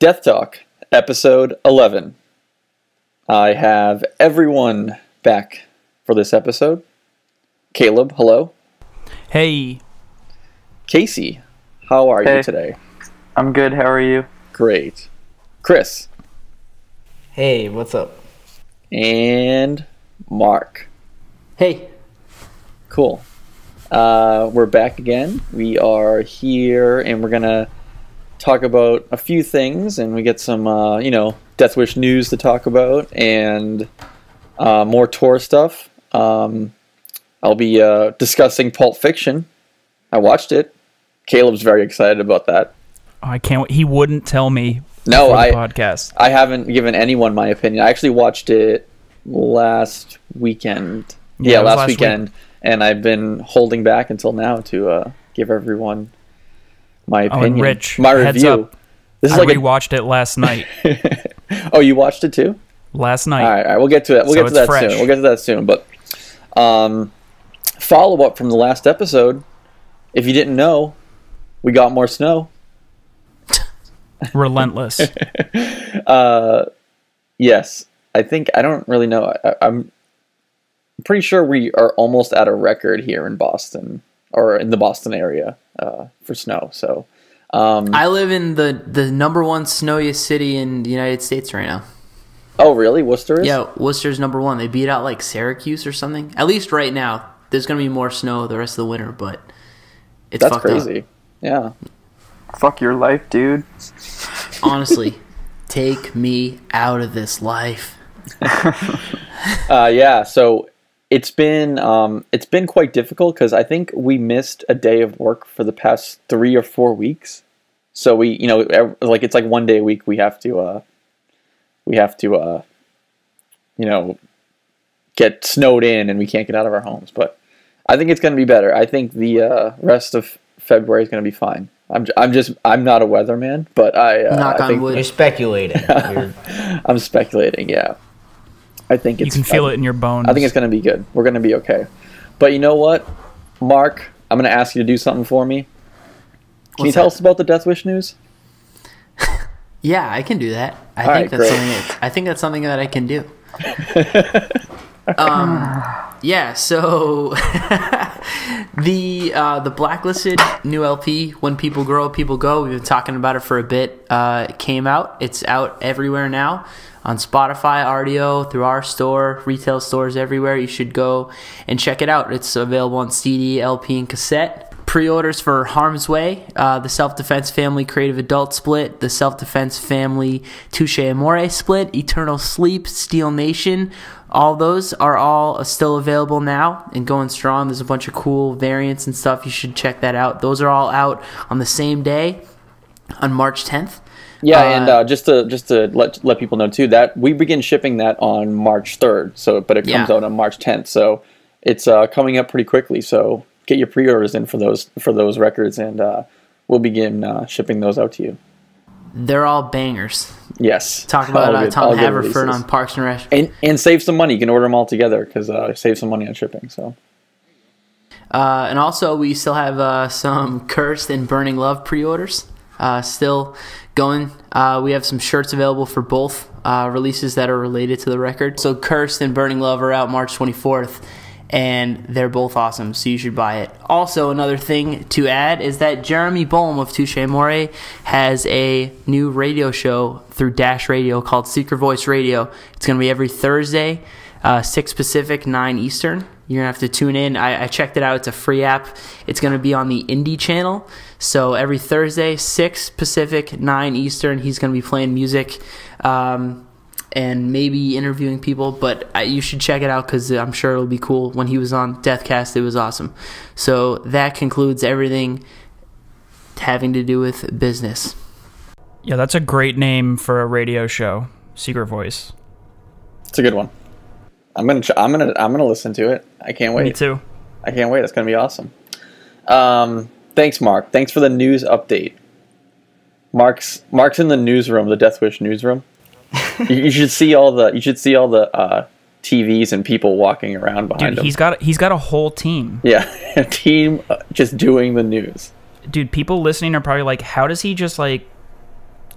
Death Talk, episode 11. I have everyone back for this episode. Caleb, hello. Hey. Casey, how are you today? I'm good, how are you? Great. Chris. Hey, what's up? And Mark. Hey. Cool. We're back again. We are here and we're going to talk about a few things, and we get some, Death Wish news to talk about, and more tour stuff. I'll be discussing Pulp Fiction. I watched it. Caleb's very excited about that. Oh, I can't wait. He wouldn't tell me. No, I haven't given anyone my opinion. I actually watched it last weekend. Yeah, last weekend, and I've been holding back until now to give everyone my opinion. Oh, Rich, my review. Up. This is I rewatched it last night. Oh, you watched it too? Last night. All right. We'll get to that. Soon. We'll get to that soon. But follow up from the last episode. If you didn't know, we got more snow. Relentless. Yes. I don't really know. I'm pretty sure we are almost at a record here in Boston. Or in the Boston area for snow. So I live in the #1 snowiest city in the United States right now. Oh, really? Worcester is? Yeah, Worcester's #1. They beat out like Syracuse or something. At least right now. There's going to be more snow the rest of the winter, but it's fucked up. That's crazy. Yeah. Fuck your life, dude. Honestly, take me out of this life. Yeah, so it's been quite difficult because I think we missed a day of work for the past 3 or 4 weeks. So we, it's like 1 day a week we have to, get snowed in and we can't get out of our homes. But I think it's going to be better. I think the rest of February is going to be fine. I'm not a weatherman, but knock on wood. You're speculating. I'm speculating. Yeah. I think you can feel it in your bones. I think it's going to be good. We're going to be okay. But you know what, Mark? I'm going to ask you to do something for me. Can you tell us about the Death Wish news? Yeah, I can do that. I think that's something that I can do. Yeah. So the Blacklisted new LP, When People Grow, People Go. We've been talking about it for a bit. It came out. It's out everywhere now. On Spotify, RDO, through our store, retail stores everywhere. You should go and check it out. It's available on CD, LP, and cassette. Pre-orders for Harm's Way, the Self-Defense Family Creative Adult Split, the Self-Defense Family Touché Amoré Split, Eternal Sleep, Steel Nation. All those are all still available now and going strong. There's a bunch of cool variants and stuff. You should check that out. Those are all out on the same day on March 10th. Yeah, and just to let people know too that we begin shipping that on March 3rd. So, but it comes out on March 10th. So, it's coming up pretty quickly. So, get your pre-orders in for those records, and we'll begin shipping those out to you. They're all bangers. Yes. Talk about Tom Haverford on Parks and Rec. And save some money. You can order them all together because save some money on shipping. So. And also, we still have some Cursed and Burning Love pre-orders. Still going. We have some shirts available for both releases that are related to the record. So Cursed and Burning Love are out March 24th, and they're both awesome, so you should buy it. Also, another thing to add is that Jeremy Boehm of Touché Amoré has a new radio show through Dash Radio called Secret Voice Radio. It's going to be every Thursday, 6 Pacific, 9 Eastern. You're going to have to tune in. I checked it out. It's a free app. It's going to be on the Indie channel. So every Thursday, 6 Pacific, 9 Eastern, he's going to be playing music and maybe interviewing people. But you should check it out because I'm sure it'll be cool. When he was on Deathcast, it was awesome. So that concludes everything having to do with business. Yeah, that's a great name for a radio show, Secret Voice. It's a good one. I'm gonna listen to it. I can't wait. Me too. I can't wait. It's gonna be awesome. Thanks, Mark. Thanks for the news update. Mark's in the newsroom, the Death Wish newsroom. You should see all the TVs and people walking around behind him. He's got a whole team. Yeah, a team just doing the news. Dude, people listening are probably like, how does he just like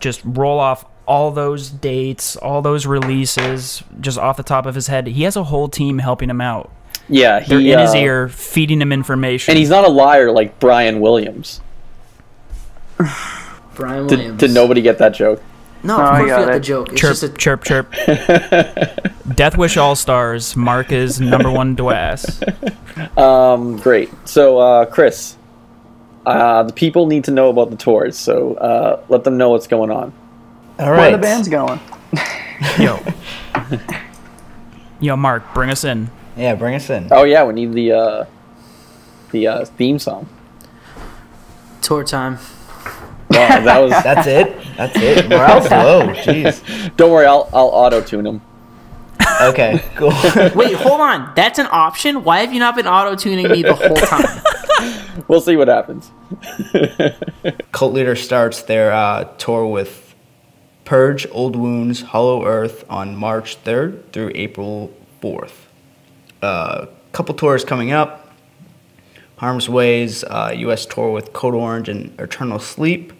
just roll off all those dates, all those releases, just off the top of his head. He has a whole team helping him out. Yeah, they're in his ear, feeding him information. And he's not a liar like Brian Williams. Brian Williams. Did nobody get that joke? No, I got the joke. It's chirp, just chirp. Death Wish All Stars. Mark is number one Dwass. Great. So, Chris, the people need to know about the tours. So, let them know what's going on. All right. Where the band's going? Yo, Mark, bring us in. Yeah, bring us in. Oh yeah, we need the theme song. Tour time. Wow, that was that's it. That's it. We're out slow. Jeez. Don't worry, I'll auto tune them. Okay, cool. Wait, hold on. That's an option. Why have you not been auto tuning me the whole time? We'll see what happens. Cult Leader starts their tour with Purge, Old Wounds, Hollow Earth on March 3rd through April 4th. Couple tours coming up. Harm's Way's U.S. tour with Code Orange and Eternal Sleep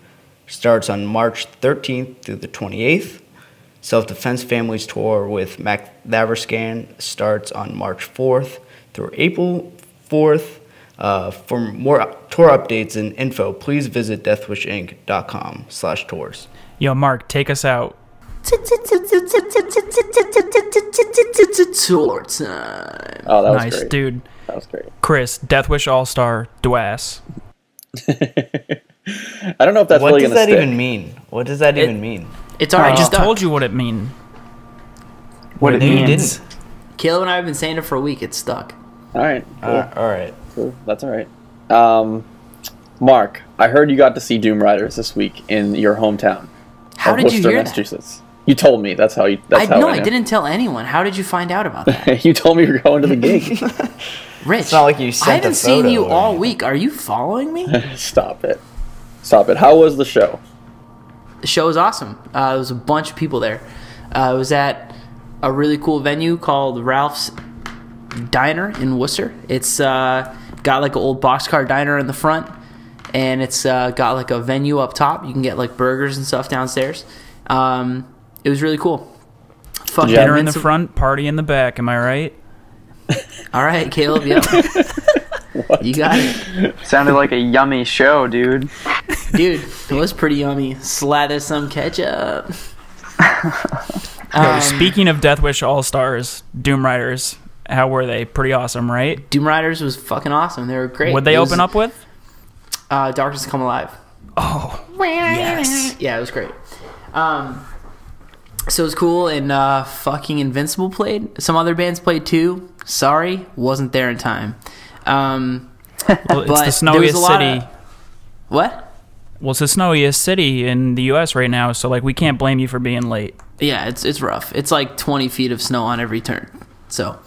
starts on March 13th through the 28th. Self-Defense Families tour with Mac Laverscan starts on March 4th through April 4th. For more tour updates and info, please visit deathwishinc.com/tours. Yo, Mark, take us out. Tour time. Oh, that was nice, great. Dude. That was great. Chris, Death Wish All-Star, Dwass. I don't know if that's really going to stick. What does that even mean? What does that even mean? It's all right. I just told you what it means. What it means. Caleb and I have been saying it for a week. It's stuck. All right. Cool. All right. Cool. That's all right. Mark, I heard you got to see Doom Riders this week in your hometown. How did you hear that? You told me. That's how you. No, I didn't tell anyone. How did you find out about that? You told me you were going to the gig. Rich, it's not like you sent I haven't seen you all week. Are you following me? Stop it. Stop it. How was the show? The show was awesome. There was a bunch of people there. It was at a really cool venue called Ralph's Diner in Worcester. It's got like an old boxcar diner in the front. And it's got like a venue up top. You can get like burgers and stuff downstairs. It was really cool. Fuck yeah. Dinner in the front, party in the back. Am I right? All right, Caleb. Yep. You got it. Sounded like a yummy show, dude. Dude, it was pretty yummy. Slather some ketchup. Speaking of Death Wish All Stars, Doom Riders, how were they? Pretty awesome, right? Doom Riders was fucking awesome. They were great. What'd they open up with? Darkness Come Alive. Oh, yes. Yeah, it was great. So it was cool, and fucking Invincible played. Some other bands played too. Sorry, wasn't there in time. Well, it's the snowiest city. What? Well, it's the snowiest city in the U.S. right now, so like we can't blame you for being late. Yeah, it's rough. It's like 20 feet of snow on every turn. So,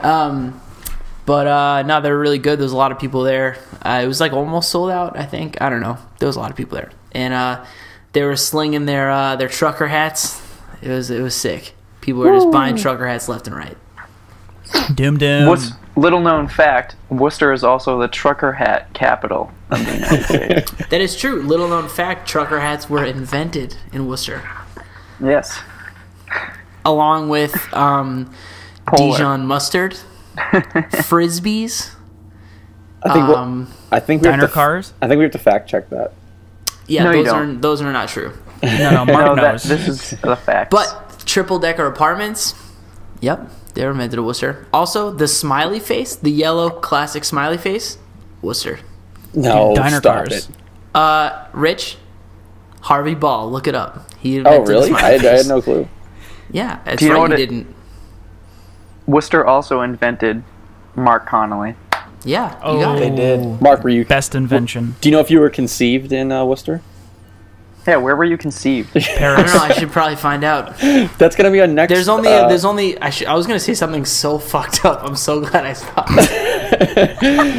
but no, they were really good. There was a lot of people there. It was like almost sold out, I think. I don't know. There was a lot of people there, and they were slinging their trucker hats. It was sick. People were just buying trucker hats left and right. Doom. What's little known fact? Worcester is also the trucker hat capital of the United States. That is true. Little known fact: trucker hats were invented in Worcester. Yes. Along with Dijon mustard. Frisbees. I think diner cars. I think we have to fact check that. Yeah, no, those are not true. No, Mark knows. This is the facts. But triple decker apartments. Yep, they were meant to Worcester. Also, the smiley face, the yellow classic smiley face, Worcester. No, dude, diner cars. It. Rich, Harvey Ball. Look it up. He invented the smiley face. I had no clue. Yeah, that's right. You didn't. Worcester also invented Mark Connolly. Yeah, they did. Mark, were you best invention? Do you know if you were conceived in Worcester? Yeah, where were you conceived? Paris. I don't know. I should probably find out. That's gonna be our next. There's only. I was gonna say something so fucked up. I'm so glad I stopped.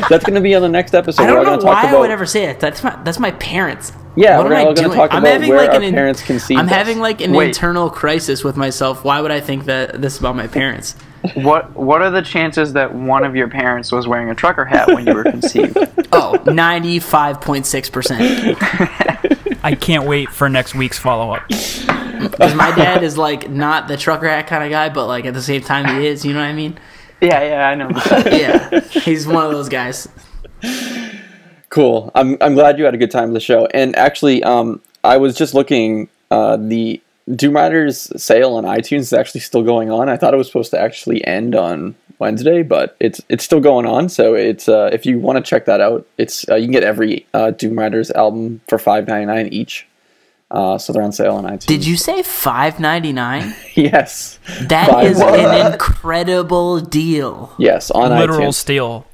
That's gonna be on the next episode. I don't know why I would ever say it. That's my parents. Yeah, what am I doing? I'm having like an parents conceived. I'm having like an internal crisis with myself. Why would I think that this about my parents? What are the chances that one of your parents was wearing a trucker hat when you were conceived? Oh, 95.6%. I can't wait for next week's follow-up. Because my dad is, like, not the trucker hat kind of guy, but, like, at the same time he is, you know what I mean? Yeah, yeah, I know. Yeah, he's one of those guys. Cool. I'm glad you had a good time with the show. And actually, I was just looking, the Doom Riders sale on iTunes is actually still going on. I thought it was supposed to actually end on Wednesday, but it's still going on. So it's if you want to check that out, it's you can get every Doom Riders album for $5.99 each. So they're on sale on iTunes. Did you say $5.99? Yes. That is an incredible deal. Yes, on iTunes. Literal steal.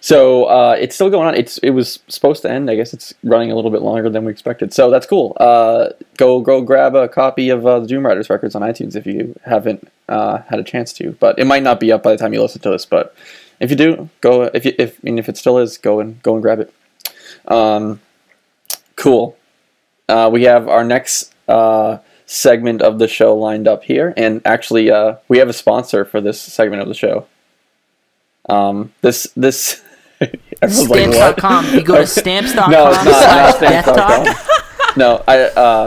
So it's still going on. It was supposed to end. I guess it's running a little bit longer than we expected. So that's cool. Go grab a copy of the Doom Riders records on iTunes if you haven't had a chance to. But it might not be up by the time you listen to this. But if you do, go. If it still is, go and grab it. Cool. We have our next segment of the show lined up here, and actually, we have a sponsor for this segment of the show. This. Stamps.com. Like, you go to stamps.com. No, it's not stamps.com. No,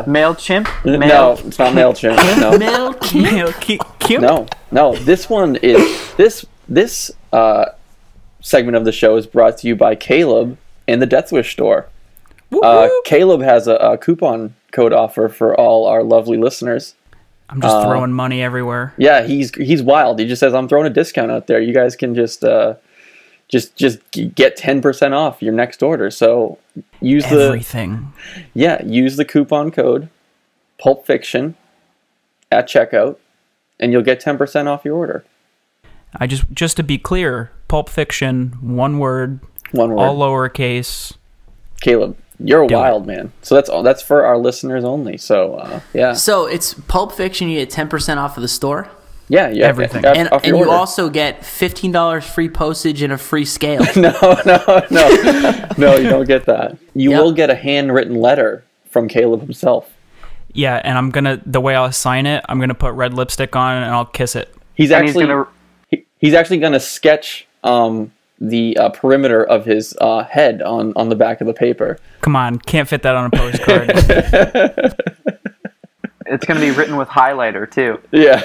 MailChimp. No, it's not MailChimp. No. MailChimp. No. This one is this segment of the show is brought to you by Caleb and the Death Wish store. Caleb has a coupon code offer for all our lovely listeners. I'm just throwing money everywhere. Yeah, he's wild. He just says, I'm throwing a discount out there. You guys can just get 10% off your next order. So use everything. Yeah, use the coupon code Pulp Fiction at checkout, and you'll get 10% off your order. I just to be clear, Pulp Fiction, one word, all lowercase. Caleb, you're a wild man. So that's all. That's for our listeners only. So yeah. So it's Pulp Fiction. You get 10% off of the store. Yeah, yeah, everything, and you also get $15 free postage and a free scale. No, you don't get that. You will get a handwritten letter from Caleb himself. Yeah, and the way I'll sign it, I'm gonna put red lipstick on it and I'll kiss it. He's actually gonna sketch the perimeter of his head on the back of the paper. Come on, can't fit that on a postcard. It's going to be written with highlighter too. Yeah.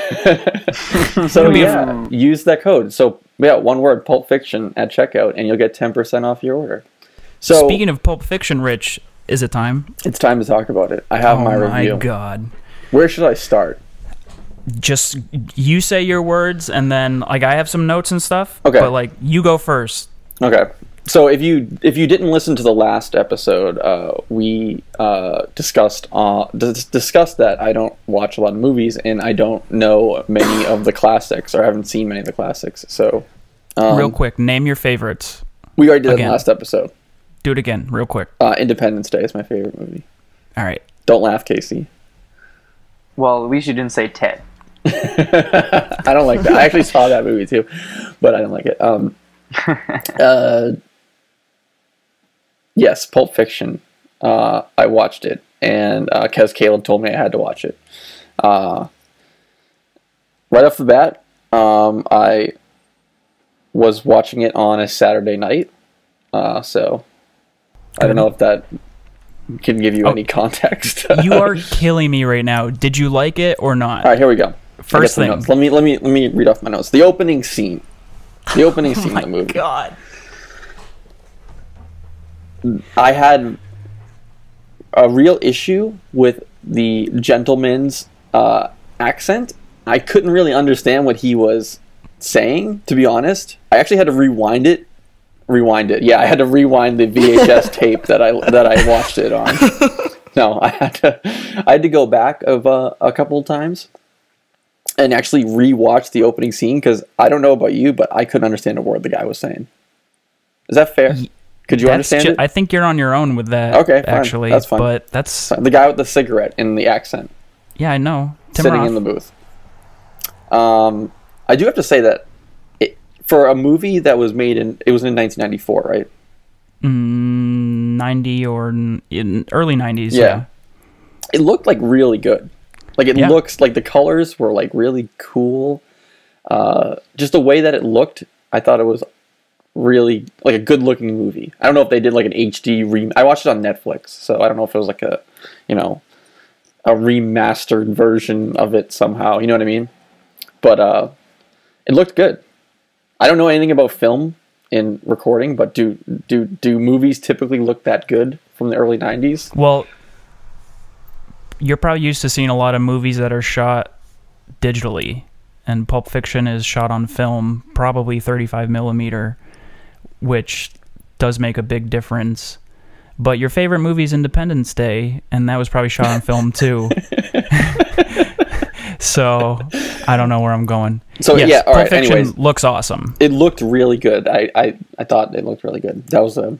So yeah, use that code. So yeah, one word, Pulp Fiction at checkout, and you'll get 10% off your order. So speaking of Pulp Fiction, Rich, is it time? It's time to talk about it. I have my review. Oh my god. Where should I start? Just you say your words, and then like I have some notes and stuff. Okay, but like you go first. Okay. So if you didn't listen to the last episode, we discussed that I don't watch a lot of movies and I don't know many of the classics, or haven't seen many of the classics. So real quick, name your favorites. We already did it in the last episode. Do it again, real quick. Independence Day is my favorite movie. All right. Don't laugh, Casey. Well, at least you didn't say Ted. I don't like that. I actually saw that movie too, but I don't like it. Yes, Pulp Fiction. I watched it, and because Caleb told me I had to watch it. Right off the bat, I was watching it on a Saturday night, so I don't know if that can give you any context. You are killing me right now. Did you like it or not? All right, here we go. First thing, let me read off my notes. The opening scene. The opening scene of the movie. God. I had a real issue with the gentleman's accent. I couldn't really understand what he was saying, to be honest. I actually had to rewind it. Yeah, I had to rewind the VHS tape that I watched it on. No, I had to go back of a couple of times and actually rewatch the opening scene, because I don't know about you, but I couldn't understand a word the guy was saying. Is that fair? Could you understand it? I think you're on your own with that. Okay, fine. Actually, that's fine. But that's the guy with the cigarette and the accent. Yeah, I know. Sitting in the booth. I do have to say that for a movie that was made in 1994, right? 90 or in early 90s. Yeah. It looked like really good. Like it looks like the colors were like really cool. Just the way that it looked, I thought it was really like a good looking movie. I don't know if they did like an HD remake. I watched it on Netflix, so I don't know if it was like a, you know, a remastered version of it somehow. You know what I mean? But it looked good. I don't know anything about film in recording, but do movies typically look that good from the early 90s? Well, you're probably used to seeing a lot of movies that are shot digitally, and Pulp Fiction is shot on film, probably 35mm, which does make a big difference. But your favorite movie is Independence Day, and that was probably shot on film too. So I don't know where I'm going. So yes, yeah, all right. Anyways, looks awesome. It looked really good. I thought it looked really good. That was a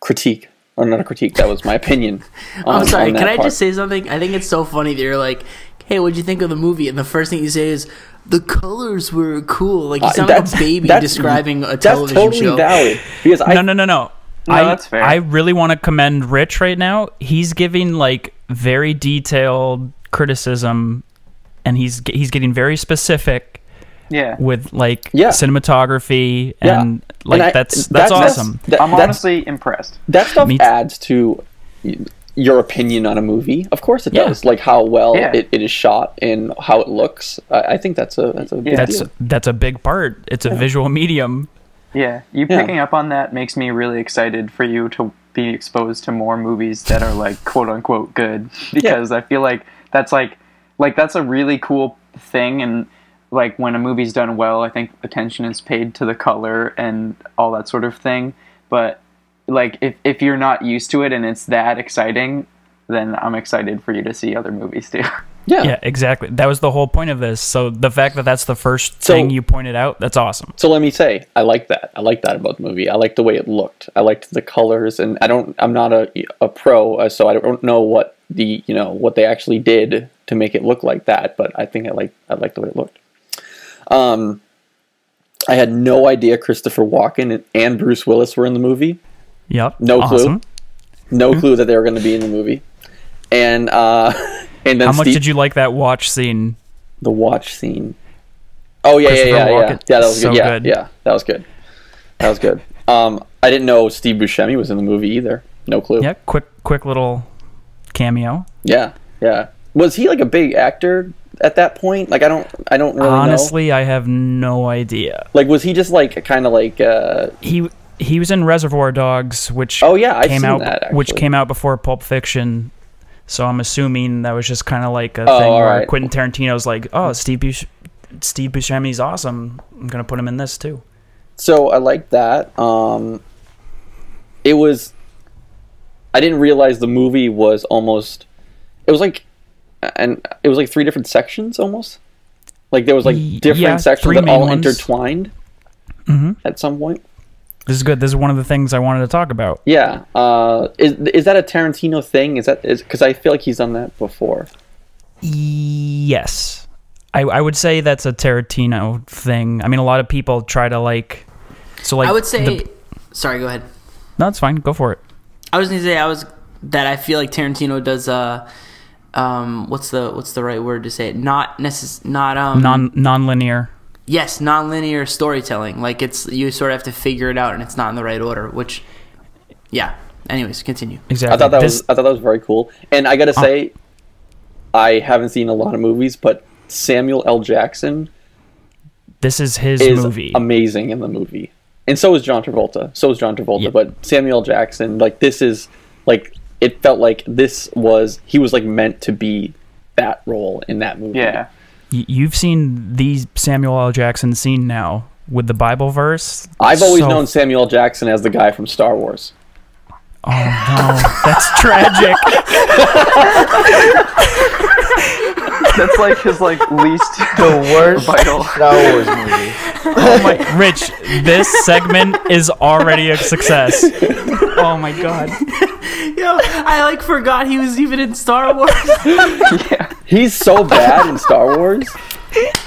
critique. Or not a critique, that was my opinion. I'm sorry, can I just say something? I think it's so funny that you're like, hey, what'd you think of the movie? And the first thing you say is, the colors were cool. Like, you sound like a baby describing a television show. That's totally valid. No, that's fair. I really want to commend Rich right now. He's giving, like, very detailed criticism, and he's getting very specific. Yeah, with like cinematography and like that's awesome. I'm honestly impressed. That stuff adds to your opinion on a movie. Of course it does. Like how well it is shot and how it looks. I think that's a big deal. That's a big part. It's a visual medium. Yeah, you picking up on that makes me really excited for you to be exposed to more movies that are like quote unquote good, because I feel like that's like that's a really cool thing. And like when a movie's done well, I think attention is paid to the color and all that sort of thing. But like if you're not used to it and it's that exciting, then I'm excited for you to see other movies too. Yeah, exactly. That was the whole point of this. So the fact that that's the first thing you pointed out, that's awesome. So let me say, I like that. I like that about the movie. I like the way it looked. I liked the colors, and I'm not a pro, so I don't know what what they actually did to make it look like that, but I think I like the way it looked. I had no idea Christopher Walken and Bruce Willis were in the movie. Yep. No clue that they were going to be in the movie. And then how much did you like that watch scene? The watch scene. Oh yeah. Yeah, that was so good. Yeah, that was good. That was good. I didn't know Steve Buscemi was in the movie either. No clue. Yeah, quick little cameo. Yeah. Was he like a big actor at that point? Like I don't really know. Honestly, I have no idea. Like, was he just like kind of like he was in Reservoir Dogs, which which came out before Pulp Fiction. So I'm assuming that was just kind of like a thing where Quentin Tarantino's like, oh, Steve Buscemi's awesome, I'm gonna put him in this too. So I like that. I didn't realize the movie was almost. It was like three different sections almost. Like there was like different sections that all intertwined at some point. This is good. This is one of the things I wanted to talk about. Yeah. Is that a Tarantino thing? Because I feel like he's done that before. Yes. I would say that's a Tarantino thing. I mean, a lot of people try to like... So like I would say... Sorry, go ahead. No, it's fine. Go for it. I was going to say that I feel like Tarantino does... what's the right word to say it? Non-linear. Yes, non-linear storytelling. Like you sort of have to figure it out, and it's not in the right order. Which, yeah. Anyways, continue. Exactly. I thought that was very cool. And I gotta say, I haven't seen a lot of movies, but Samuel L. Jackson. This is his movie. Amazing in the movie, and so is John Travolta. But Samuel L. Jackson, like this is like. It felt like he was like meant to be that role in that movie. Yeah. You've seen the Samuel L. Jackson scene now with the Bible verse. I've always known Samuel L. Jackson as the guy from Star Wars. Oh no, that's tragic. That's like his like least the worst vital Star Wars movie. Oh my, Rich, this segment is already a success. Oh my god. Yo, I like forgot he was even in Star Wars. Yeah. He's so bad in Star Wars.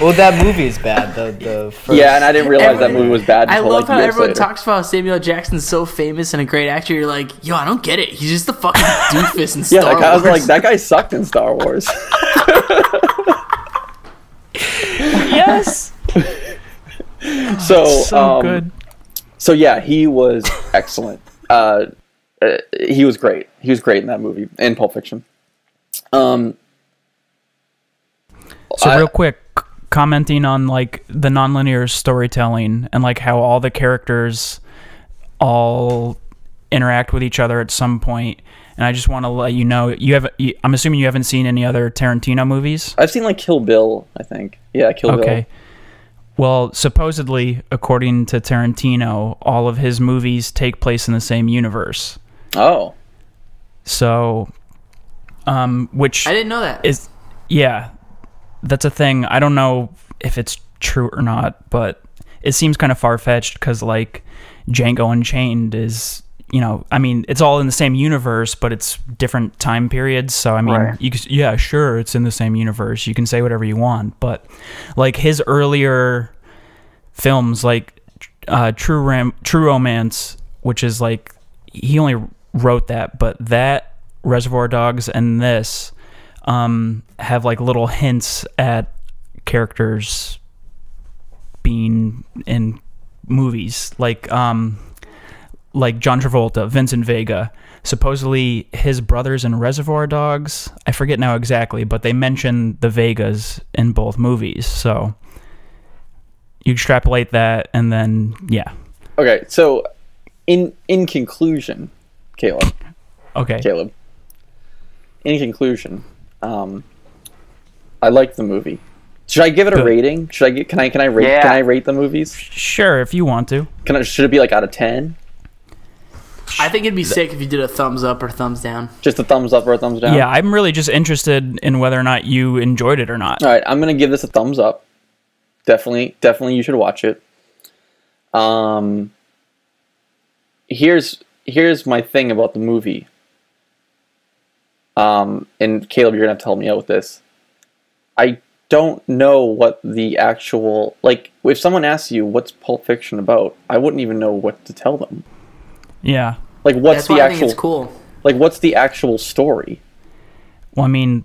Well, that movie is bad. The first. Yeah, and I didn't realize that movie was bad. Until, I love like, how everyone talks about Samuel Jackson's so famous and a great actor. You're like, yo, I don't get it. He's just the fucking doofus in Star Wars. Yeah, I was like, that guy sucked in Star Wars. Yes. So good. So yeah, he was excellent. He was great. He was great in that movie, in Pulp Fiction. So real quick, commenting on like the nonlinear storytelling and like how all the characters all interact with each other at some point. And I just want to let you know, I'm assuming you haven't seen any other Tarantino movies? I've seen like Kill Bill, I think. Yeah, Kill Bill. Okay. Well, supposedly, according to Tarantino, all of his movies take place in the same universe. Oh. So, which... I didn't know that. Yeah, that's a thing. I don't know if it's true or not, but it seems kind of far-fetched because, like, Django Unchained is... You know, I mean, it's all in the same universe, but it's different time periods. So, I mean, right. Yeah, sure, it's in the same universe. You can say whatever you want. But, like, his earlier films, like True Romance, which is, like, he only wrote that. But that, Reservoir Dogs, and this have, like, little hints at characters being in movies. Like John Travolta, Vincent Vega, supposedly his brothers in Reservoir Dogs. I forget now exactly, but they mention the Vegas in both movies. So you extrapolate that, and then yeah. Okay, so in conclusion, Caleb. Okay, Caleb. In conclusion, I liked the movie. Should I give it a rating? Should I get? Can I rate? Yeah. Can I rate the movies? Sure, if you want to. Should it be like out of 10? I think it'd be sick if you did a thumbs up or thumbs down. Just a thumbs up or a thumbs down? Yeah, I'm really just interested in whether or not you enjoyed it or not. All right, I'm going to give this a thumbs up. Definitely you should watch it. Here's my thing about the movie. And Caleb, you're going to have to help me out with this. I don't know what the actual... Like, if someone asks you, what's Pulp Fiction about? I wouldn't even know what to tell them. Yeah. Like, what's the actual... It's cool. Like, what's the actual story? Well, I mean,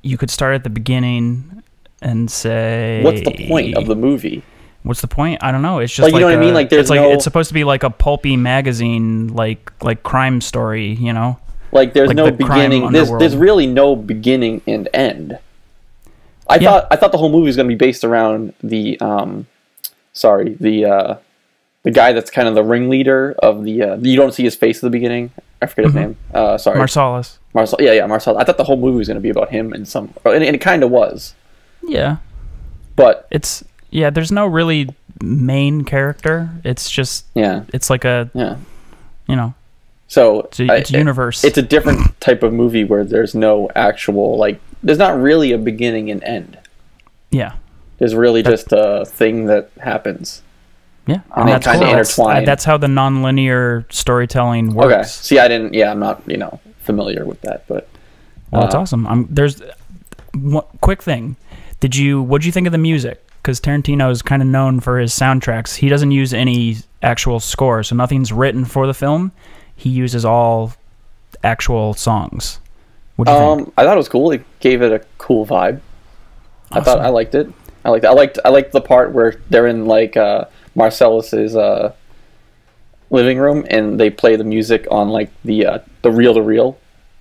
you could start at the beginning and say... What's the point of the movie? What's the point? I don't know. It's just like... You know what I mean? Like, there's no... It's supposed to be like a pulpy magazine, like crime story, you know? Like, there's no beginning. There's really no beginning and end. I thought the whole movie was going to be based around the... The guy that's kind of the ringleader of the... you don't see his face at the beginning. I forget his name. Sorry. Marsalis. Marsalis. I thought the whole movie was going to be about him and some... And it kind of was. Yeah. But... It's... Yeah, there's no really main character. It's just... Yeah. It's like a... Yeah. You know. So... It's a universe. It's a different type of movie where there's no actual, like... There's not really a beginning and end. Yeah. There's really just a thing that happens. Yeah, and that's kind of intertwined. That's how the nonlinear storytelling works. Okay. See, I didn't. Yeah, I'm not familiar with that, but well, it's awesome. There's one quick thing. What'd you think of the music? Because Tarantino is kind of known for his soundtracks. He doesn't use any actual score, so nothing's written for the film. He uses all actual songs. What'd you think? I thought it was cool. It gave it a cool vibe. Awesome. I liked it. I liked the part where they're in like. Marsalis' living room, and they play the music on like the reel-to-reel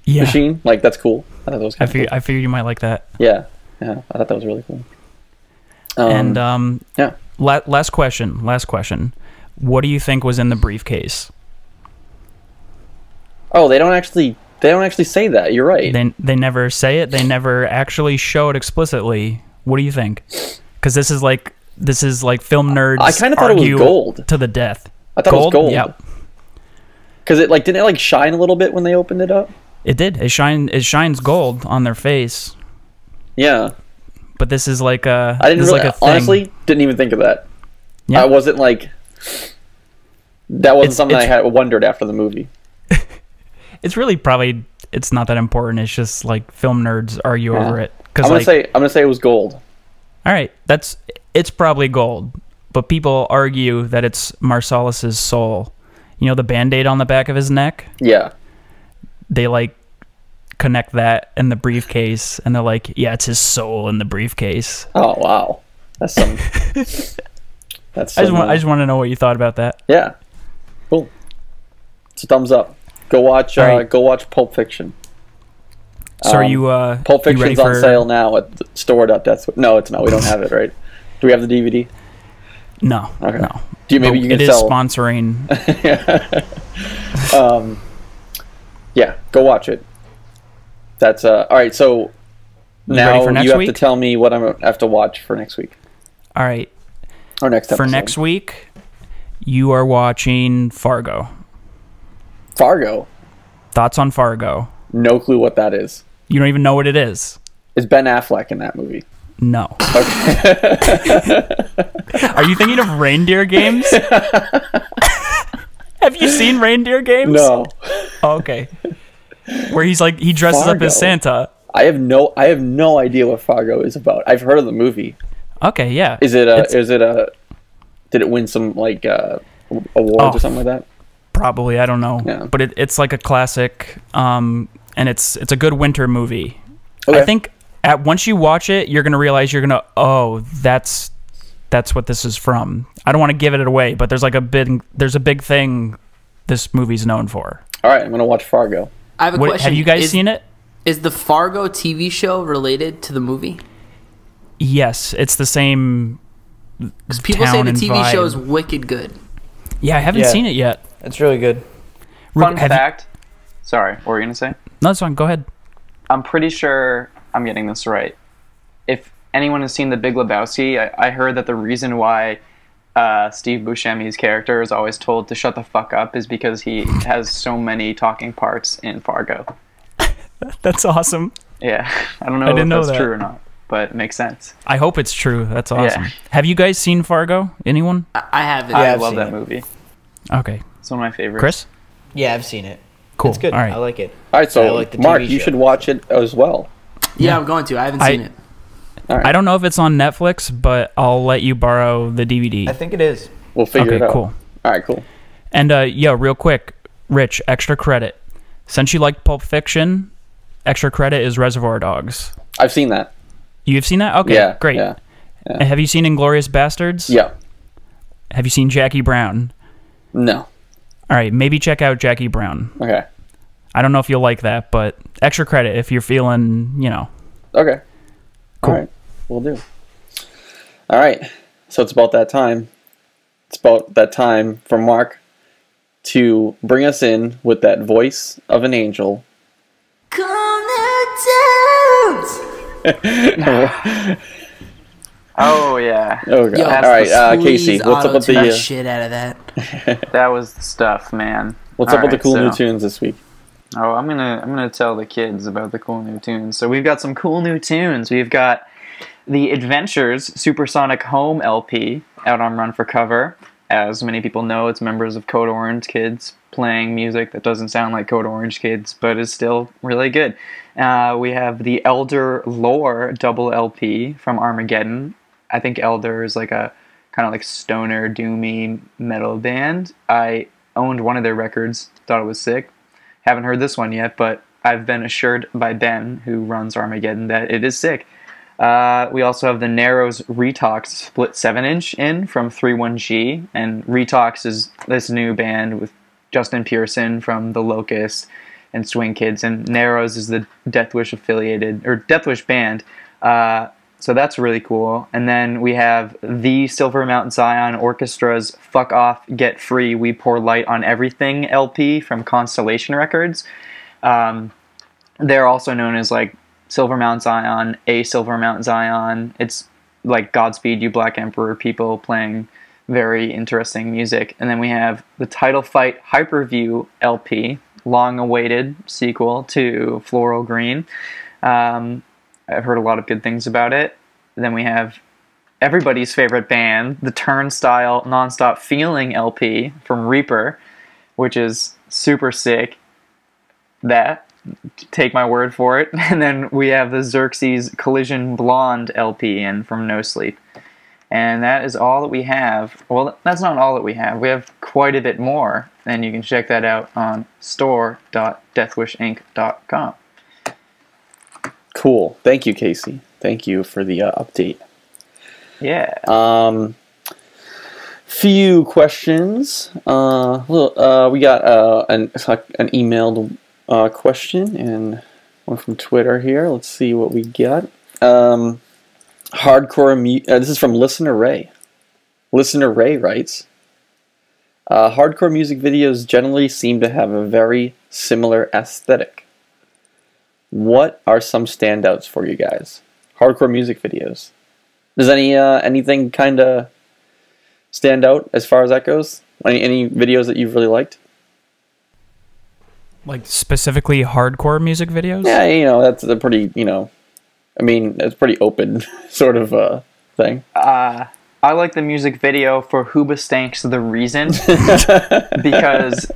machine. Like, that's cool. I thought that was kind of cool. I figured you might like that. Yeah, yeah. I thought that was really cool. Yeah. Last question. What do you think was in the briefcase? Oh, they don't actually say that. You're right. They never say it. They never actually show it explicitly. What do you think? Because this is like. This is like film nerds. I kind of thought it was gold to the death. I thought it was gold. Yeah, because it like didn't it like shine a little bit when they opened it up. It did. It shines gold on their face. Yeah, but this is like a. I didn't really, like a honestly didn't even think of that. Yeah. I wasn't like that. Wasn't something I had wondered after the movie. It's really probably it's not that important. It's just like film nerds argue over it. I'm gonna say it was gold. All right, it's probably gold, but people argue that it's Marsalis' soul. You know the Band-Aid on the back of his neck? Yeah. They, like, connect that in the briefcase, and they're like, yeah, it's his soul in the briefcase. Oh, wow. That's some... That's I just want to know what you thought about that. Yeah, cool. It's a thumbs up. Go watch. Right. Go watch Pulp Fiction. So are you? Pulp Fiction's on sale now at store.deathswish. No, it's not. We don't have it, right? Do we have the DVD? No. Okay. No. Do you, maybe you can sell? It is sponsoring. Yeah, go watch it. That's all right. So now you have to tell me what I have to watch for next week. All right. Or next episode. For next week, you are watching Fargo. Fargo? Thoughts on Fargo? No clue what that is. You don't even know what it is. Is Ben Affleck in that movie? No. Okay. Are you thinking of Reindeer Games? Have you seen Reindeer Games? No. Oh, okay. Where he's like, he dresses up as Santa. I have no idea what Fargo is about. I've heard of the movie. Okay, yeah. Did it win some like awards or something like that? Probably, I don't know. Yeah. But it's like a classic, and it's a good winter movie. Okay. I think once you watch it, you're gonna realize that's what this is from. I don't want to give it away, but there's a big thing this movie's known for. All right, I'm gonna watch Fargo. I have a question. Have you guys seen it? Is the Fargo TV show related to the movie? Yes, it's the same. Because people say the TV show is wicked good. Yeah, I haven't seen it yet. It's really good. Fun fact. Sorry, what were you gonna say? No, it's fine. Go ahead. I'm pretty sure I'm getting this right. If anyone has seen The Big Lebowski, I heard that the reason why Steve Buscemi's character is always told to shut the fuck up is because he has so many talking parts in Fargo. That's awesome. Yeah, I don't know if that's true or not, but it makes sense. I hope it's true. That's awesome. Yeah. Have you guys seen Fargo? Anyone? I haven't. Yeah, I love that movie. Okay. It's one of my favorites. Chris? Yeah, I've seen it. Cool. It's good. All right. I like it. All right, so like Mark, you should watch it as well. Yeah, I'm going to. I haven't seen it. All right. I don't know if it's on Netflix, but I'll let you borrow the DVD. I think it is. We'll figure it out. Cool. All right, cool. And real quick, Rich, extra credit. Since you like Pulp Fiction, extra credit is Reservoir Dogs. I've seen that. You've seen that? Okay, yeah, great. Yeah, yeah. And have you seen Inglourious Basterds? Yeah. Have you seen Jackie Brown? No. All right, maybe check out Jackie Brown. Okay. I don't know if you'll like that, but extra credit if you're feeling, Okay. Cool. All right, will do. All right, so it's about that time. It's about that time for Mark to bring us in with that voice of an angel. Come dance. Oh yeah. Oh god. Yo, all right, Casey, what's up with the shit out of that? That was the stuff, man. What's up with the cool new tunes this week? Oh, I'm gonna tell the kids about the cool new tunes. So we've got some cool new tunes. We've got the Adventures Supersonic Home LP out on Run for Cover. As many people know, it's members of Code Orange Kids playing music that doesn't sound like Code Orange Kids, but is still really good. We have the Elder Lore double LP from Armageddon. I think Elder is like a kind of like stoner, doomy metal band. I owned one of their records, thought it was sick. Haven't heard this one yet, but I've been assured by Ben, who runs Armageddon, that it is sick. We also have the Narrows Retox split 7-inch in from 31G, and Retox is this new band with Justin Pearson from the Locust and Swing Kids, and Narrows is the Deathwish affiliated or Deathwish band. So that's really cool. And then we have the Silver Mountain Zion Orchestra's Fuck Off, Get Free, We Pour Light on Everything LP from Constellation Records. They're also known as like Silver Mountain Zion, a Silver Mountain Zion. It's like Godspeed You Black Emperor people playing very interesting music. And then we have the Title Fight Hyperview LP, long-awaited sequel to Floral Green. I've heard a lot of good things about it. And then we have everybody's favorite band, the Turnstile Nonstop Feeling LP from Reaper, which is super sick. Take my word for it. And then we have the Xerxes Collision Blonde LP in from No Sleep. And that is all that we have. Well, that's not all that we have. We have quite a bit more, and you can check that out on store.deathwishinc.com. Cool. Thank you, Casey. Thank you for the update. Yeah. few questions. We got an emailed question and one from Twitter here. Let's see what we got. This is from Listener Ray. Listener Ray writes, hardcore music videos generally seem to have a very similar aesthetic. What are some standouts for you guys? Hardcore music videos. Does anything kind of stand out as far as that goes? Any videos that you've really liked? Like specifically hardcore music videos? Yeah, you know, that's a pretty, you know, I mean, it's pretty open sort of thing. I like the music video for Hoobastank's The Reason because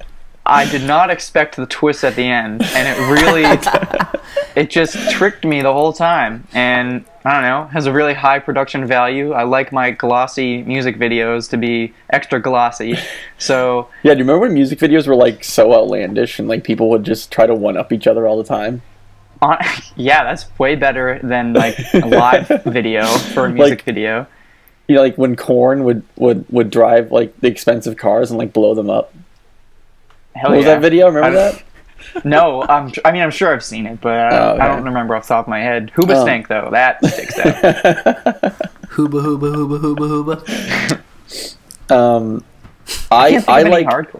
I did not expect the twist at the end, and it really, it just tricked me the whole time, and I don't know, has a really high production value. I like my glossy music videos to be extra glossy, so... Yeah, do you remember when music videos were, like, so outlandish, and, like, people would just try to one-up each other all the time? Yeah, that's way better than, like, a live video for a music video. You know, like, when Korn would drive, like, the expensive cars and, like, blow them up. Hell yeah. Was that video? Remember that? No, I mean, I'm sure I've seen it, but I don't remember off the top of my head. Hoobastank, though. That sticks out. Hooba. I like... Hardcore.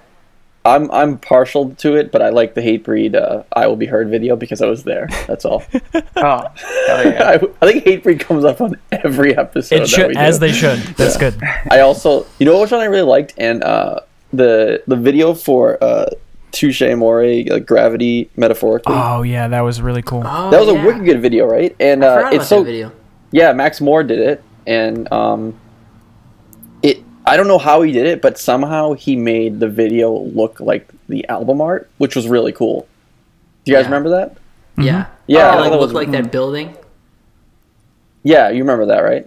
I'm partial to it, but I like the Hatebreed I Will Be Heard video because I was there. That's all. Oh, hell yeah. I think Hatebreed comes up on every episode. It should, as they should. That's good. I also, you know which one I really liked? And the video for Touché Amoré, Gravity, metaphorically. Oh, yeah, that was really cool. Oh, that was a wicked good video, right? And I forgot about that video. Yeah, Max Moore did it, and I don't know how he did it, but somehow he made the video look like the album art, which was really cool. Do you guys remember that? Yeah. Yeah. It looked like that building. Yeah, you remember that, right?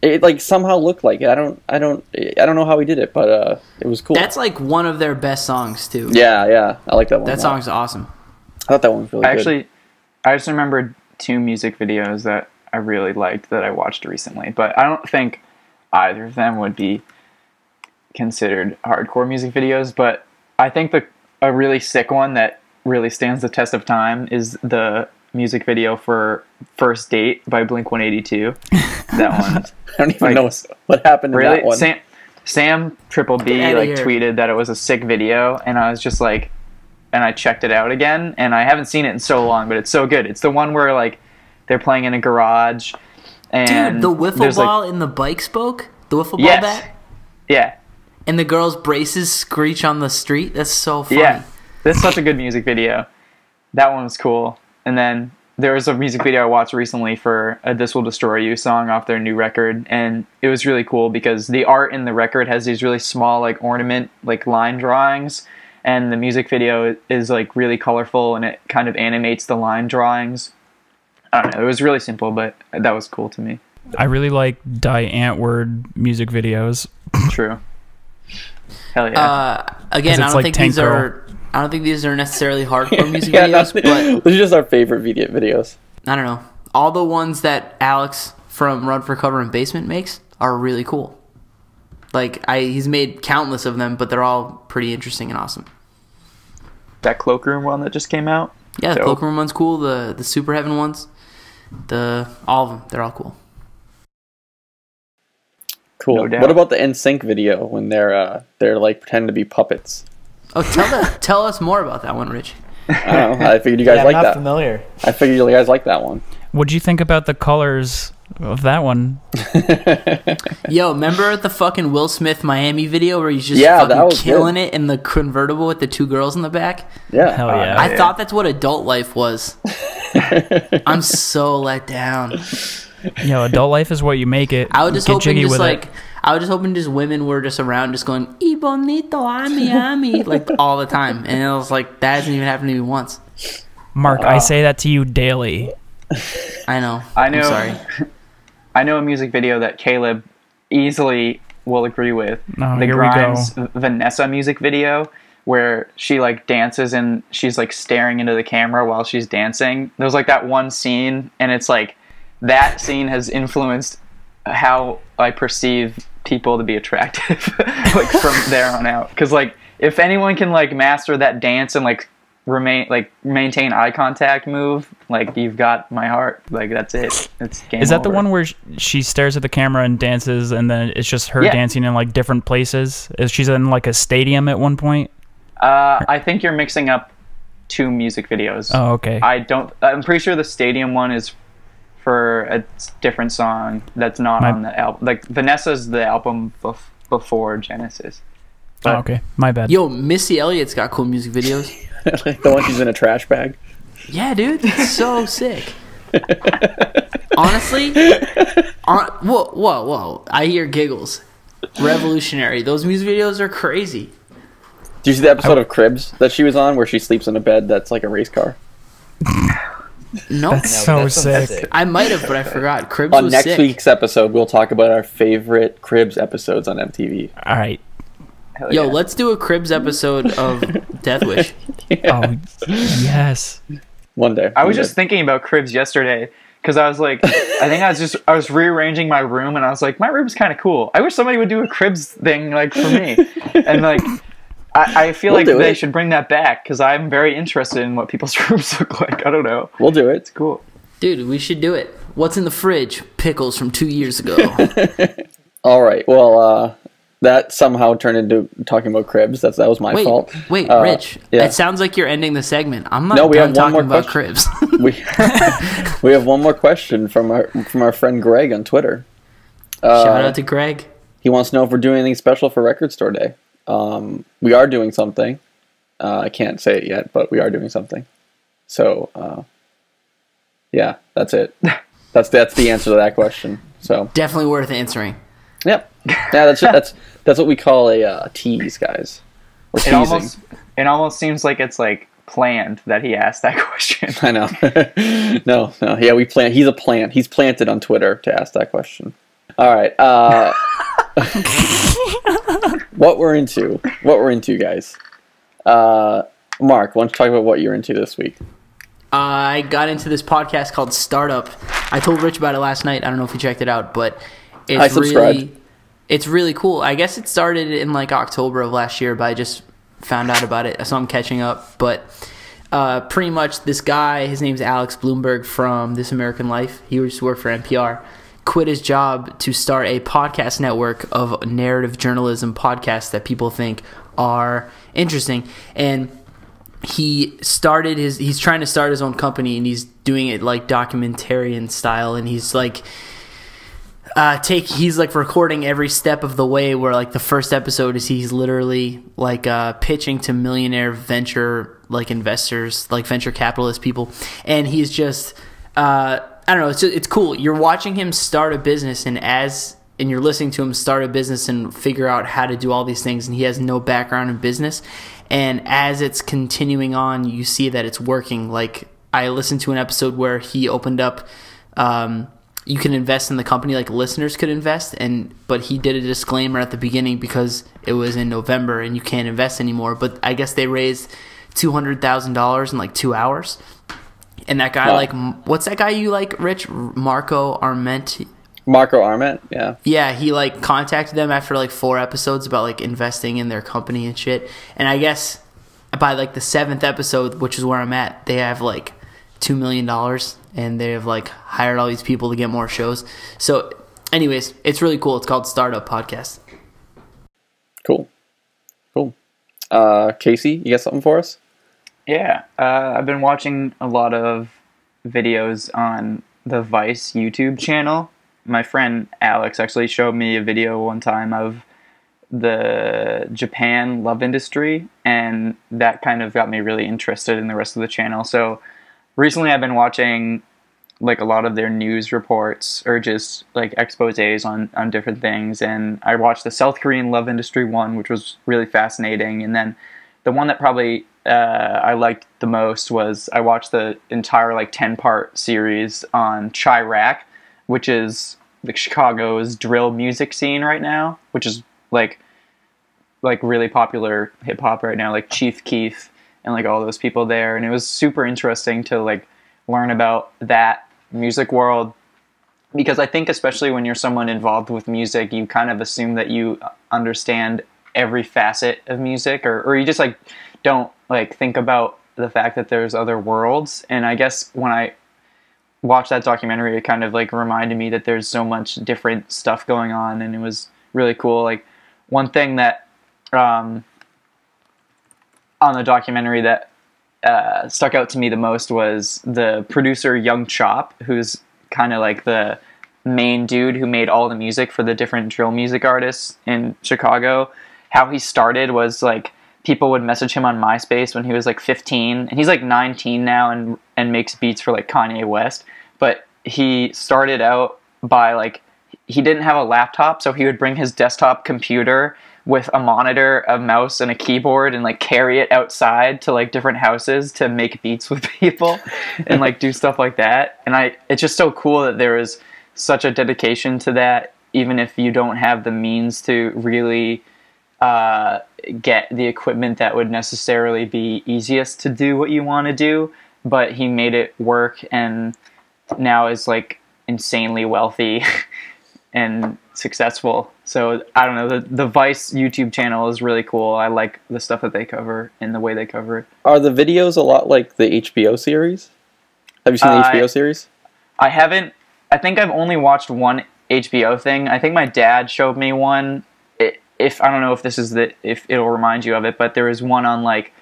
It like somehow looked like it. I don't know how he did it, but it was cool. That's like one of their best songs too. Yeah, yeah. I like that one. That song's awesome. I thought that one was really good. Actually, I just remembered two music videos that I really liked that I watched recently, but I don't think either of them would be considered hardcore music videos, but I think a really sick one that really stands the test of time is the music video for First Date by Blink-182. That one. I don't even know what happened to that one. Sam Triple B tweeted that it was a sick video, and I was just like, and I checked it out again, and I haven't seen it in so long, but it's so good. It's the one where like they're playing in a garage. And dude, the wiffle ball in the bike spoke? The wiffle ball bat? Yeah. And the girls' braces screech on the street? That's so funny. Yeah. That's such a good music video. That one was cool. And then there was a music video I watched recently for a This Will Destroy You song off their new record. And it was really cool because the art in the record has these really small, like, ornament, like, line drawings. And the music video is, like, really colorful and it kind of animates the line drawings. I don't know, it was really simple, but that was cool to me. I really like Die Antwoord music videos. True. Hell yeah. Again, I don't think these are necessarily hardcore music videos, but these are just our favorite videos. I don't know. All the ones that Alex from Run for Cover and Basement makes are really cool. Like he's made countless of them, but they're all pretty interesting and awesome. That Cloakroom one that just came out? Yeah, the Cloakroom one's cool, the Super Heaven ones. All of them, they're all cool. Cool. No, what about the NSYNC video when they're like pretending to be puppets? Oh, tell us more about that one, Rich. I don't know. I figured you guys like that. I'm not familiar. I figured you guys like that one. What'd you think about the colors of that one? Yo, remember the fucking Will Smith Miami video where he's just fucking killing it in the convertible with the two girls in the back? Yeah. Hell yeah. I thought that's what adult life was. I'm so let down. Yo, adult life is what you make it. I was just hoping just women were just around just going, "Y bonito, ami, ami," like all the time. And it was like, that hasn't even happened to me once. Mark, I say that to you daily. I know. I'm sorry. I know a music video that Caleb easily will agree with. Oh, the Grimes Vanessa music video where she like dances and she's like staring into the camera while she's dancing. There's like that one scene, and it's like that scene has influenced how I perceive people to be attractive, like, from there on out. Because, like, if anyone can, like, master that dance and, like, maintain eye contact move, like, you've got my heart. Like, that's it. It's game Is that over. The one where she stares at the camera and dances, and then it's just her dancing in, like, different places? She's in, like, a stadium at one point? I think you're mixing up two music videos. Oh, okay. I'm pretty sure the stadium one is for a different song that's not on the album. Like, Vanessa's the album before Genesis. But, oh, okay. My bad. Yo, Missy Elliott's got cool music videos. Like the one she's in a trash bag. Yeah, dude, it's so sick. Honestly, whoa! I hear giggles. Revolutionary. Those music videos are crazy. Did you see the episode of Cribs that she was on where she sleeps in a bed that's like a race car? No, that's so sick. I might have, but I forgot. Cribs was sick. On next week's episode, we'll talk about our favorite Cribs episodes on MTV. All right. Hell Yo, yeah. Let's do a Cribs episode of Death Wish. Yeah. Oh, yes. One day. I was just thinking about Cribs yesterday because I was like, I was rearranging my room and I was like, my room's kind of cool. I wish somebody would do a Cribs thing like for me. And like, I feel like they should bring that back because I'm very interested in what people's rooms look like. I don't know. We'll do it. It's cool. Dude, we should do it. What's in the fridge? Pickles from 2 years ago. All right. Well, that somehow turned into talking about Cribs. That was my fault. Wait, Rich. Yeah. It sounds like you're ending the segment. I'm not done talking about Cribs. We have one more question from our friend Greg on Twitter. Shout out to Greg. He wants to know if we're doing anything special for Record Store Day. We are doing something. I can't say it yet, but we are doing something. So, yeah, that's it. That's the answer to that question. So definitely worth answering. Yep. Yeah, that's what we call a tease, guys. It almost seems like it's like planned that he asked that question. I know. No. Yeah, we plan. He's a plant. He's planted on Twitter to ask that question. All right. What we're into, guys. Mark, why don't you talk about what you're into this week? I got into this podcast called Startup. I told Rich about it last night. I don't know if you checked it out, but it's really cool. I guess it started in like October of last year, but I just found out about it, so I'm catching up. But pretty much this guy, his name's Alex Bloomberg from This American Life. He used to work for NPR. Quit his job to start a podcast network of narrative journalism podcasts that people think are interesting. And he's trying to start his own company, and he's doing it like documentarian style, and he's like he's like recording every step of the way, where like the first episode is he's literally like pitching to millionaire investors, like venture capitalist people, and he's just I don't know, it's cool. You're watching him start a business and you're listening to him start a business and figure out how to do all these things, and he has no background in business, and as it's continuing on, you see that it's working. Like, I listened to an episode where he opened up you can invest in the company, like listeners could invest, but he did a disclaimer at the beginning because it was in November and you can't invest anymore. But I guess they raised $200,000 in like 2 hours. And that guy, what's that guy you like, Rich? Marco Arment, yeah. Yeah, he like contacted them after like 4 episodes about like investing in their company and shit. And I guess by like the 7th episode, which is where I'm at, they have like $2 million, and they have like hired all these people to get more shows. So anyways, it's really cool. It's called Startup Podcast. Cool. Casey, you got something for us? Yeah, I've been watching a lot of videos on the Vice YouTube channel. My friend Alex actually showed me a video one time of the Japan love industry, and that kind of got me really interested in the rest of the channel. So recently I've been watching like a lot of their news reports or just like exposés on different things, and I watched the South Korean love industry one, which was really fascinating. And then the one that probably I liked the most was I watched the entire like 10-part series on Chirac, which is like Chicago's drill music scene right now, which is like really popular hip hop right now, like Chief Keef and like all those people there. And it was super interesting to like learn about that music world Because I think especially when you're someone involved with music, you kind of assume that you understand every facet of music, or you just like don't like think about the fact that there's other worlds. And I guess when I watched that documentary, it kind of like reminded me that there's so much different stuff going on, and it was really cool. Like one thing that on the documentary that stuck out to me the most was the producer Young Chop, who's kind of like the main dude who made all the music for the different drill music artists in Chicago. How he started was like people would message him on MySpace when he was like 15, and he's like 19 now and makes beats for like Kanye West. But he started out by like, he didn't have a laptop, so he would bring his desktop computer with a monitor, a mouse, and a keyboard, and like carry it outside to like different houses to make beats with people and like do stuff like that. And it's just so cool that there is such a dedication to that, even if you don't have the means to really get the equipment that would necessarily be easiest to do what you want to do. But he made it work, and now is like insanely wealthy and successful. So I don't know, the Vice YouTube channel is really cool. I like the stuff that they cover and the way they cover it. Are the videos a lot like the HBO series? Have you seen the HBO series? I haven't. I think I've only watched one HBO thing. I think my dad showed me one. If I don't know if this is if it'll remind you of it, but there is one on like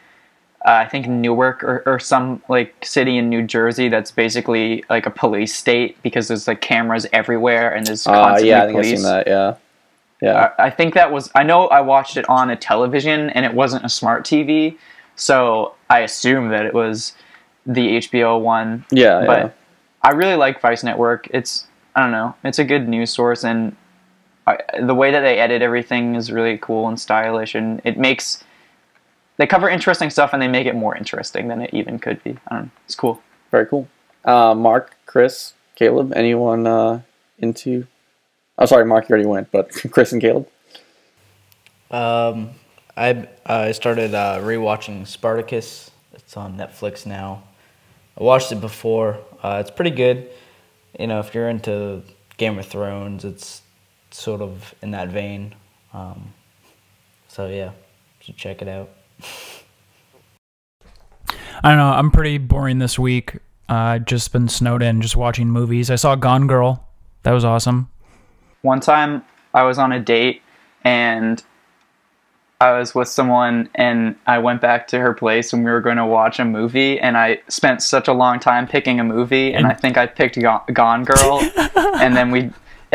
I think Newark or some like city in New Jersey that's basically like a police state, because there's like cameras everywhere and there's constantly police. I've seen that. Yeah. I think that was. I know I watched it on a television, and it wasn't a smart TV, so I assume that it was the HBO one. Yeah. But yeah. I really like Vice Network. It's, I don't know, it's a good news source, and the way that they edit everything is really cool and stylish, and it makes. They cover interesting stuff, and they make it more interesting than it even could be. I don't know. It's cool. Very cool. Mark, Chris, Caleb, anyone into... I'm sorry, Mark, you already went, but Chris and Caleb? I started rewatching Spartacus. It's on Netflix now. I watched it before. It's pretty good. You know, if you're into Game of Thrones, it's sort of in that vein. So, yeah, you should check it out. I don't know, I'm pretty boring this week. Just been snowed in, just watching movies. I saw Gone Girl. That was awesome. One time I was on a date, and I was with someone, and I went back to her place, and we were going to watch a movie, and I spent such a long time picking a movie, and I think I picked Gone Girl. and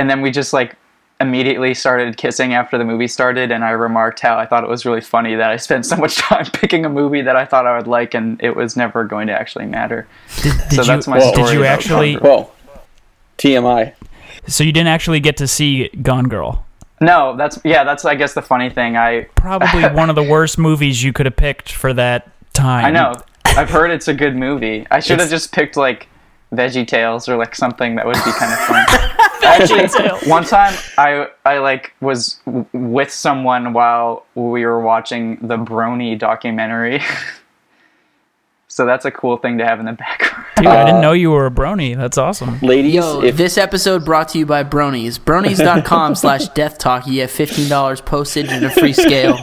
then we just like immediately started kissing after the movie started, and I remarked how I thought it was really funny that I spent so much time picking a movie that I thought I would like, and it was never going to actually matter. So that's my story. Did you actually... Whoa. TMI. So you didn't actually get to see Gone Girl? No, that's I guess the funny thing. Probably one of the worst movies you could have picked for that time. I know. I've heard it's a good movie. I should have just picked like Veggie Tales or like something that would be kind of fun. Actually, one time I like was with someone while we were watching the Brony documentary. So that's a cool thing to have in the background. Dude, I didn't know you were a Brony. That's awesome. Ladies, this episode brought to you by Bronies. Bronies.com/death talk. You have $15 postage and a free scale.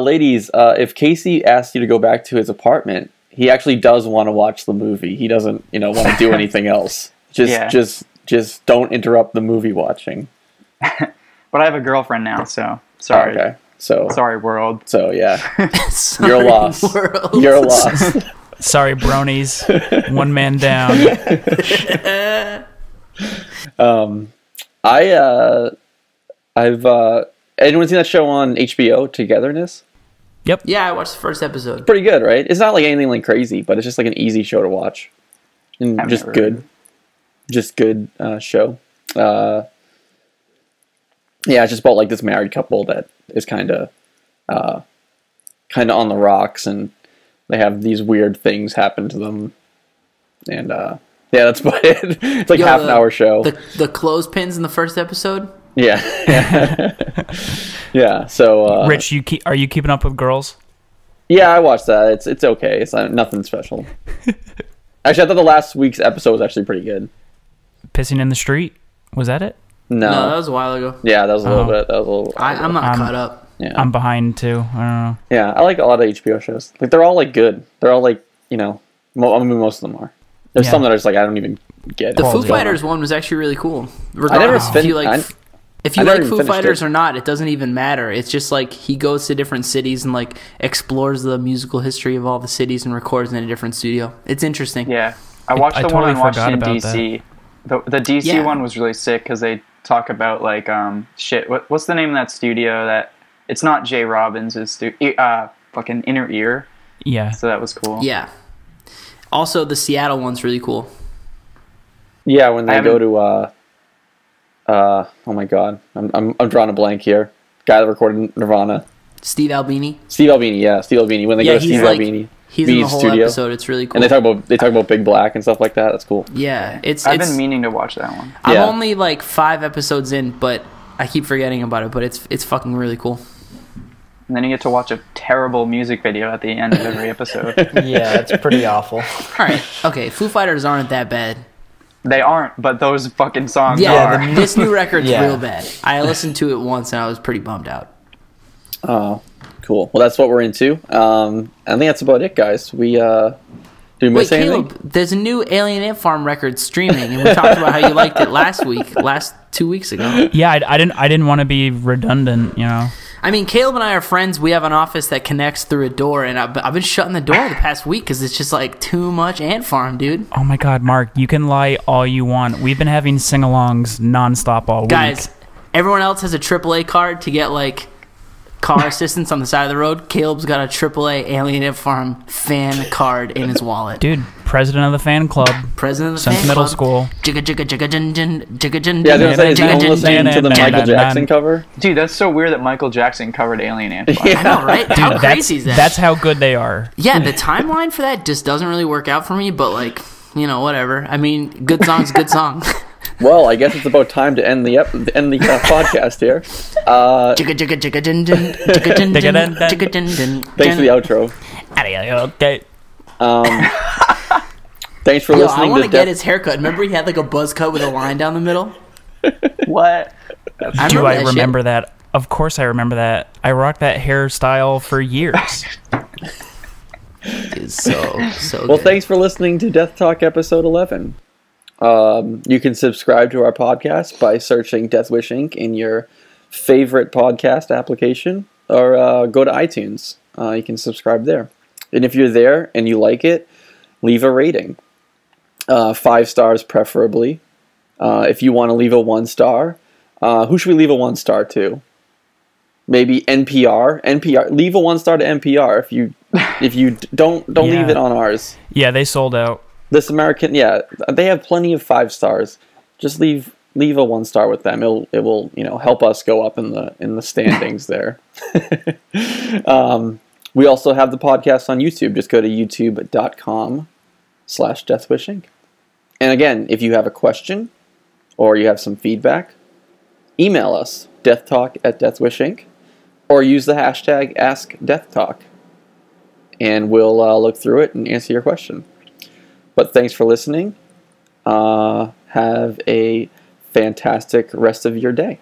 Ladies, if Casey asked you to go back to his apartment, he actually does want to watch the movie. He doesn't, you know, want to do anything else. Just don't interrupt the movie watching. But I have a girlfriend now, so sorry. Okay. So sorry, world. So yeah, sorry, you're lost. World. You're lost. Sorry, bronies. One man down. Anyone seen that show on HBO, Togetherness? Yep. Yeah, I watched the first episode. It's pretty good, right? It's not like anything like crazy, but it's just like an easy show to watch, and just good show. Yeah, it's just about like this married couple that is kind of on the rocks, and they have these weird things happen to them, and yeah, that's about it. It's like half an hour show. The clothespins in the first episode. Yeah. Yeah. So Rich, are you keeping up with Girls? Yeah, I watched that. It's okay. It's nothing special. Actually, I thought the last week's episode was actually pretty good. Pissing in the Street? Was that it? No, that was a while ago. Yeah, that was a little bit. That was a little. I'm not caught up. Yeah. I'm behind too. I don't know. Yeah, I like a lot of HBO shows. Like they're all like good. They're all like, you know, most of them are. There's some that are just like I don't even get. The Foo Fighters one was actually really cool. Regardless if you like, if you like Foo Fighters or not, it doesn't even matter. It's just like he goes to different cities and like explores the musical history of all the cities and records in a different studio. It's interesting. Yeah, I watched the one in Washington D.C. The DC one was really sick because they talk about like shit. What's the name of that studio? That it's not Jay Robbins' studio. Fucking Inner Ear. Yeah. So that was cool. Yeah. Also, the Seattle one's really cool. Yeah, when they go to oh my god, I'm drawing a blank here. Guy that recorded Nirvana. Steve Albini. Steve Albini, yeah, Steve Albini. When they go to Steve Albini. He's in the whole episode. It's really cool. And they talk about Big Black and stuff like that. That's cool. Yeah, I've been meaning to watch that one. I'm only like 5 episodes in, but I keep forgetting about it. But it's fucking really cool. And then you get to watch a terrible music video at the end of every episode. Yeah, it's pretty awful. All right, okay. Foo Fighters aren't that bad. They aren't, but those fucking songs are. This new record's real bad. I listened to it once and I was pretty bummed out. Oh. Cool. Well, that's what we're into. I think that's about it, guys. We do we miss anything? Caleb, there's a new Alien Ant Farm record streaming, and we talked about how you liked it last 2 weeks ago. Yeah, I didn't want to be redundant, you know. I mean, Caleb and I are friends. We have an office that connects through a door, and I've been shutting the door the past week because it's just like too much Ant Farm, dude. Oh my God, Mark, you can lie all you want. We've been having sing-alongs nonstop all week. Guys, everyone else has a AAA card to get like. Car assistance on the side of the road. Caleb's got a AAA Alien Ant Farm fan card in his wallet. Dude, president of the fan club. President of the fan club. Since middle school. Yeah, they're listening to the Michael Jackson cover. Dude, that's so weird that Michael Jackson covered Alien Ant Farm. I know, right? How crazy is that? That's how good they are. Yeah, the timeline for that just doesn't really work out for me, but like, you know, whatever. I mean, good song's good song. Well, I guess it's about time to end the podcast here. Thanks for the outro. Okay. Thanks for listening. I want to get his haircut. Remember, he had like a buzz cut with a line down the middle. What? Do I remember that? Of course, I remember that. I rocked that hairstyle for years. It's so. Well, thanks for listening to Death Talk episode 11. You can subscribe to our podcast by searching Death Wish Inc. in your favorite podcast application, or go to iTunes. You can subscribe there. And if you're there and you like it, leave a rating. 5 stars preferably. If you want to leave a 1 star, who should we leave a 1 star to? Maybe NPR. NPR. Leave a 1 star to NPR if you don't leave it on ours. Yeah, they sold out. This American, yeah, they have plenty of 5 stars. Just leave a 1 star with them. It will, you know, help us go up in the standings there. We also have the podcast on YouTube. Just go to youtube.com/deathwishing. And again, if you have a question or you have some feedback, email us deathtalk@deathwishinc, or use the hashtag #AskDeathTalk, and we'll look through it and answer your question. But thanks for listening. Have a fantastic rest of your day.